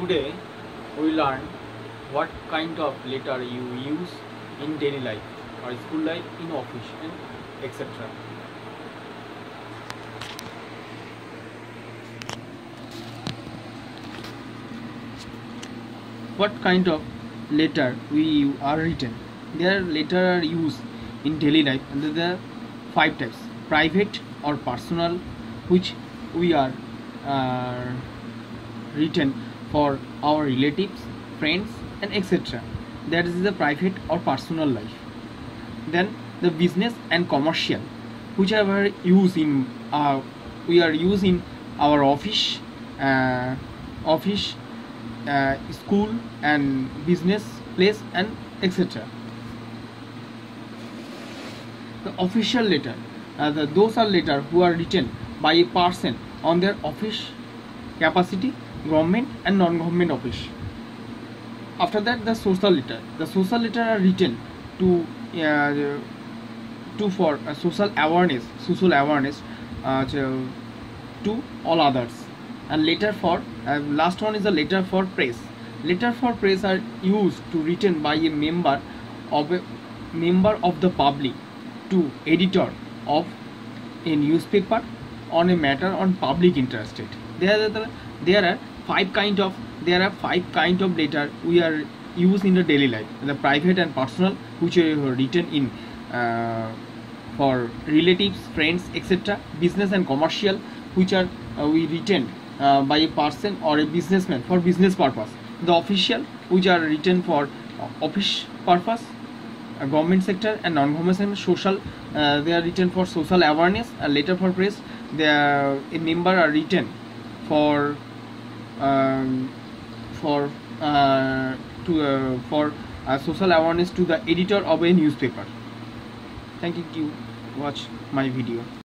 Today we learn what kind of letter you use in daily life or school life, in office and etc. What kind of letter we are written? There are letter used in daily life, and there are 5 types: private or personal, which we are written for our relatives, friends and etc. That is the private or personal life. Then the business and commercial, whichever we are using our office, school and business place and etc. The official letter, those are letters who are written by a person on their office capacity, government and non-government office. After that, the social letter. The social letter are written for social awareness to all others. And letter for last one is the letter for press. Letter for press are used to written by a member of the public to editor of a newspaper on a matter on public interest. There are five kind of letter we are used in the daily life. The private and personal, which are written in for relatives, friends, etc. Business and commercial, which are we written by a person or a businessman for business purpose. The official, which are written for office purpose, government sector and non-government. Social, they are written for social awareness. And letter for press, a member are written for social awareness to the editor of a newspaper. Thank you. Watch my video.